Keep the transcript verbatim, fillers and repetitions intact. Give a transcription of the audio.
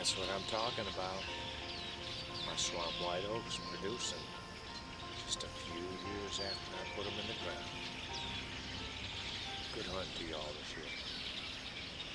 That's what I'm talking about. My swamp white oaks producing just a few years after I put them in the ground. Good hunt to y'all this year.